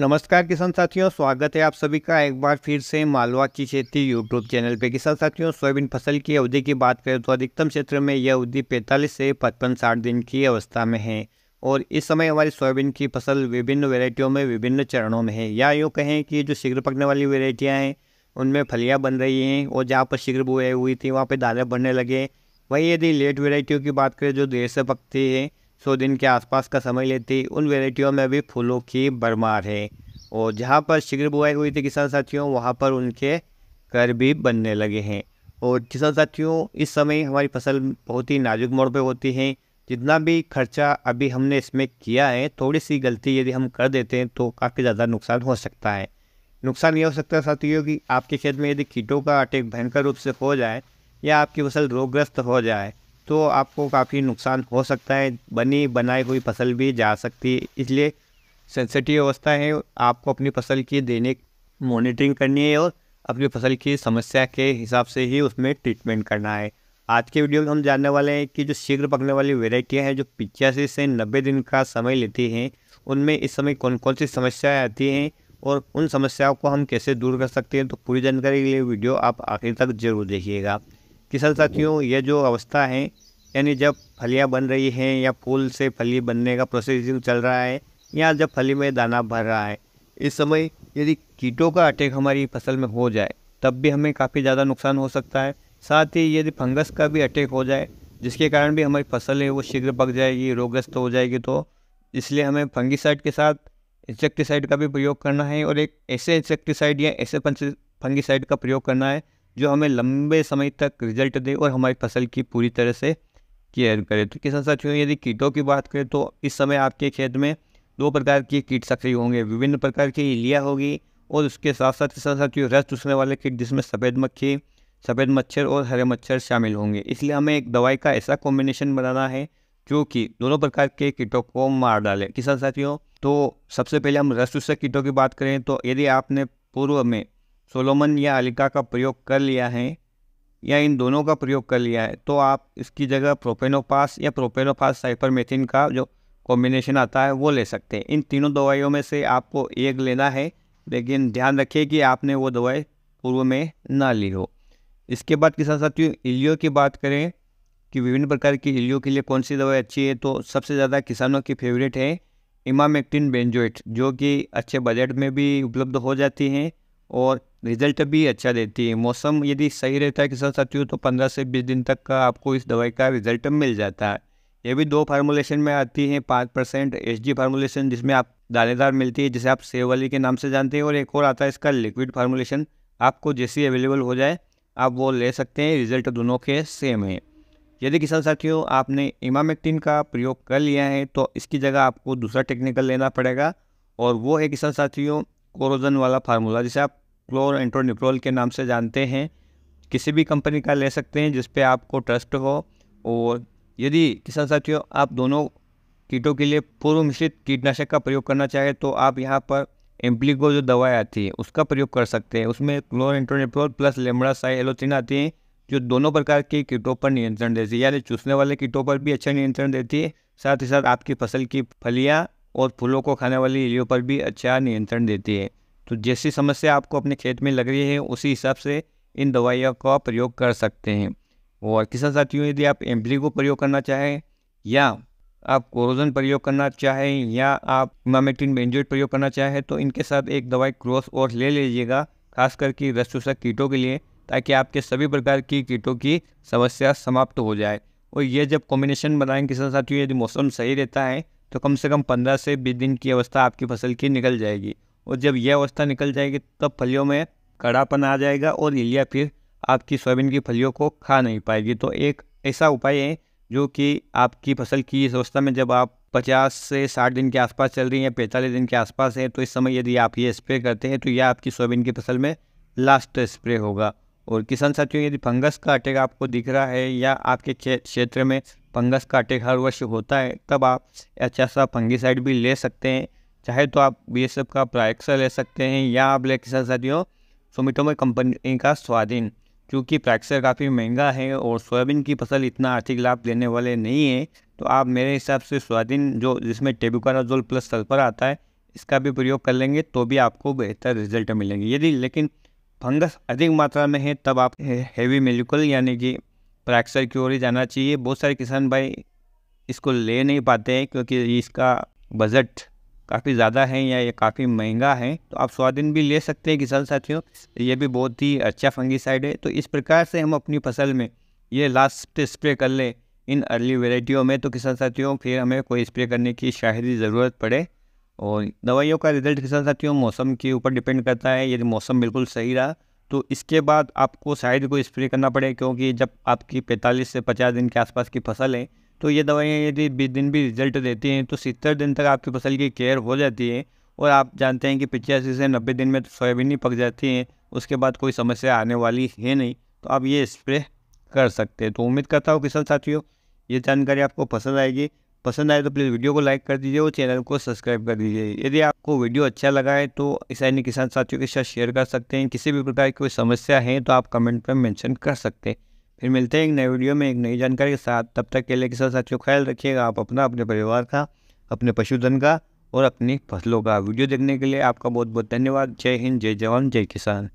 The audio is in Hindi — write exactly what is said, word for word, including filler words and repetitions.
नमस्कार किसान साथियों, स्वागत है आप सभी का एक बार फिर से मालवा की खेती यूट्यूब चैनल पे। किसान साथियों, सोयाबीन फसल की अवधि की बात करें तो अधिकतम क्षेत्र में यह अवधि पैंतालीस से पचपन साठ दिन की अवस्था में है और इस समय हमारी सोयाबीन की फसल विभिन्न वेरायटियों में विभिन्न चरणों में है, या यूँ कहें कि जो शीघ्र पकने वाली वेरायटियाँ हैं उनमें फलियाँ बन रही हैं और जहाँ पर शीघ्र बुआई हुई थी वहाँ पर दाने बनने लगे। वहीं यदि लेट वेरायटियों की बात करें जो देर से पकती है, सौ दिन के आसपास का समय लेती, उन वेराइटियों में भी फूलों की भरमार है और जहाँ पर शीघ्र बुआई हुई थी किसान साथियों वहाँ पर उनके कर भी बनने लगे हैं। और किसान साथियों, इस समय हमारी फसल बहुत ही नाजुक मोड़ पे होती है। जितना भी खर्चा अभी हमने इसमें किया है, थोड़ी सी गलती यदि हम कर देते हैं तो काफ़ी ज़्यादा नुकसान हो सकता है। नुकसान ये हो सकता है साथियों कि आपके खेत में यदि कीटों का अटैक भयंकर रूप से हो जाए या आपकी फसल रोगग्रस्त हो जाए तो आपको काफ़ी नुकसान हो सकता है, बनी बनाई हुई फसल भी जा सकती है। इसलिए सेंसिटिव अवस्था है, आपको अपनी फसल की दैनिक मॉनिटरिंग करनी है और अपनी फसल की समस्या के हिसाब से ही उसमें ट्रीटमेंट करना है। आज के वीडियो में हम जानने वाले हैं कि जो शीघ्र पकने वाली वेराइटियाँ हैं जो पिचासी से नब्बे दिन का समय लेती हैं, उनमें इस समय कौन कौन सी समस्याएँ आती हैं और उन समस्याओं को हम कैसे दूर कर सकते हैं। तो पूरी जानकारी के लिए वीडियो आप आखिर तक जरूर देखिएगा। किसान साथियों, ये जो अवस्था है यानी जब फलियां बन रही हैं या फूल से फली बनने का प्रोसेसिंग चल रहा है या जब फली में दाना भर रहा है, इस समय यदि कीटों का अटैक हमारी फसल में हो जाए तब भी हमें काफ़ी ज़्यादा नुकसान हो सकता है। साथ ही यदि फंगस का भी अटैक हो जाए जिसके कारण भी हमारी फसल है वो शीघ्र पक जाएगी, रोगग्रस्त हो जाएगी। तो इसलिए हमें फंगीसाइड के साथ इंसेक्टिसाइड का भी प्रयोग करना है और एक ऐसे इंसेक्टिसाइड या ऐसे फंगीसाइड का प्रयोग करना है जो हमें लंबे समय तक रिजल्ट दे और हमारी फसल की पूरी तरह से केयर करे। तो किसान साथियों, यदि कीटों की बात करें तो इस समय आपके खेत में दो प्रकार के कीट सक्रिय होंगे, विभिन्न प्रकार की इलिया होगी और उसके साथ साथ किसान साथियों रस चूसने वाले कीट जिसमें सफ़ेद मक्खी, सफ़ेद मच्छर और हरे मच्छर शामिल होंगे। इसलिए हमें एक दवाई का ऐसा कॉम्बिनेशन बनाना है जो कि दोनों प्रकार के कीटों को मार डाले। किसान साथियों, तो सबसे पहले हम रस चूसक कीटों की बात करें तो यदि आपने पूर्व में सोलोमन या अलिका का प्रयोग कर लिया है या इन दोनों का प्रयोग कर लिया है तो आप इसकी जगह प्रोपेनोपास या प्रोपेनोपास साइपरमेथिन का जो कॉम्बिनेशन आता है वो ले सकते हैं। इन तीनों दवाइयों में से आपको एक लेना है, लेकिन ध्यान रखिए कि आपने वो दवाई पूर्व में ना ली हो। इसके बाद किसान साथियों, इलियो की बात करें कि विभिन्न प्रकार की इलियो के लिए कौन सी दवाई अच्छी है, तो सबसे ज़्यादा किसानों की फेवरेट है इमामेक्टिन बेंजोएट, जो कि अच्छे बजट में भी उपलब्ध हो जाती हैं और रिजल्ट भी अच्छा देती है। मौसम यदि सही रहता है किसान साथियों तो पंद्रह से बीस दिन तक का आपको इस दवाई का रिजल्ट मिल जाता है। ये भी दो फार्मूलेशन में आती है, पाँच परसेंट एच डी फार्मूलेशन जिसमें आप दानेदार मिलती है जिसे आप सेव वाली के नाम से जानते हैं, और एक और आता है इसका लिक्विड फार्मूलेशन। आपको जैसी अवेलेबल हो जाए आप वो ले सकते हैं, रिजल्ट दोनों के सेम है। यदि किसान साथियों आपने इमामेक्टिन का प्रयोग कर लिया है तो इसकी जगह आपको दूसरा टेक्निकल लेना पड़ेगा और वो है किसान साथियों कोरोजन वाला फार्मूला जिसे आप क्लोर एंट्रोनिप्रोल के नाम से जानते हैं। किसी भी कंपनी का ले सकते हैं जिस पे आपको ट्रस्ट हो। और यदि किसान साथियों आप दोनों कीटों के लिए पूर्व मिश्रित कीटनाशक का प्रयोग करना चाहें तो आप यहाँ पर एम्पलीगो जो दवाई आती है उसका प्रयोग कर सकते हैं। उसमें chlorantraniliprole plus lambda cyhalothrin आती है जो दोनों प्रकार के कीटों पर नियंत्रण देती है, यानी चूसने वाले कीटों पर भी अच्छा नियंत्रण देती है, साथ ही साथ आपकी फसल की फलियाँ और फूलों को खाने वाली इलियों पर भी अच्छा नियंत्रण देती है। तो जैसी समस्या आपको अपने खेत में लग रही है उसी हिसाब से इन दवाइयों का प्रयोग कर सकते हैं। और किसान साथियों, यदि आप एम्पलीगो प्रयोग करना चाहें या आप कोरोजन प्रयोग करना चाहें या आप इमामेक्टिन बेंजोएट प्रयोग करना चाहें तो इनके साथ एक दवाई क्रॉस और ले लीजिएगा, खास करके रस चूसक कीटों के लिए, ताकि आपके सभी प्रकार की कीटों की समस्या समाप्त हो जाए। और ये जब कॉम्बिनेशन बनाएं किसान साथियों, यदि मौसम सही रहता है तो कम से कम पंद्रह से बीस दिन की अवस्था आपकी फसल की निकल जाएगी और जब यह अवस्था निकल जाएगी तब फलियों में कड़ापन आ जाएगा और इलिया फिर आपकी सोयाबीन की फलियों को खा नहीं पाएगी। तो एक ऐसा उपाय है जो कि आपकी फसल की इस अवस्था में जब आप पचास से साठ दिन के आसपास चल रही है, पैंतालीस दिन के आसपास है, तो इस समय यदि आप ये स्प्रे करते हैं तो यह आपकी सोयाबीन की फसल में लास्ट स्प्रे होगा। और किसान साथियों, यदि फंगस का अटैक आपको दिख रहा है या आपके क्षेत्र में फंगस का अटैक हर वर्ष होता है तब आप अच्छा सा फंगीसाइड भी ले सकते हैं। चाहे तो आप बी एस एफ का प्राइक्सर ले सकते हैं या आप ले किसान साथियों सोमिटोमो कंपनी का स्वाधीन, क्योंकि प्राइक्सर काफ़ी महंगा है और सोयाबीन की फसल इतना आर्थिक लाभ देने वाले नहीं है। तो आप मेरे हिसाब से स्वाधीन जो जिसमें टेबुकोनाज़ोल प्लस सल्फर आता है इसका भी प्रयोग कर लेंगे तो भी आपको बेहतर रिजल्ट मिलेंगे। यदि लेकिन फंगस अधिक मात्रा में है तब आप हेवी मेलिकुल यानी कि प्राइक्सर की ओर ही जाना चाहिए। बहुत सारे किसान भाई इसको ले नहीं पाते हैं क्योंकि इसका बजट काफ़ी ज़्यादा है या ये काफ़ी महंगा है। तो आप स्वाधीन भी ले सकते हैं किसान साथियों, ये भी बहुत ही अच्छा फंगीसाइड है। तो इस प्रकार से हम अपनी फसल में ये लास्ट स्प्रे कर लें इन अर्ली वेराइटियों में तो किसान साथियों फिर हमें कोई स्प्रे करने की शायद ही ज़रूरत पड़े। और दवाइयों का रिजल्ट किसान साथियों मौसम के ऊपर डिपेंड करता है। यदि मौसम बिल्कुल सही रहा तो इसके बाद आपको शायद कोई स्प्रे करना पड़े, क्योंकि जब आपकी पैंतालीस से पचास दिन के आसपास की फसल है तो ये दवाइयाँ यदि बीस दिन भी रिजल्ट देती हैं तो सत्तर दिन तक आपकी फसल की केयर हो जाती है। और आप जानते हैं कि पिचासी से नब्बे दिन में तो सोयाबीन ही पक जाती है, उसके बाद कोई समस्या आने वाली है नहीं। तो आप ये स्प्रे कर सकते हैं। तो उम्मीद करता हूँ किसान साथियों ये जानकारी आपको पसंद आएगी। पसंद आए तो प्लीज़ वीडियो को लाइक कर दीजिए और चैनल को सब्सक्राइब कर दीजिए। यदि आपको वीडियो अच्छा लगा है तो इसे अन्य किसान साथियों के साथ शेयर कर सकते हैं। किसी भी प्रकार की कोई समस्या है तो आप कमेंट पर मेंशन कर सकते हैं। फिर मिलते हैं एक नए वीडियो में एक नई जानकारी के साथ। तब तक के लिए किसान साथियों ख्याल रखिएगा आप अपना, अपने परिवार का, अपने पशुधन का और अपनी फसलों का। वीडियो देखने के लिए आपका बहुत बहुत धन्यवाद। जय हिंद, जय जवान, जय किसान।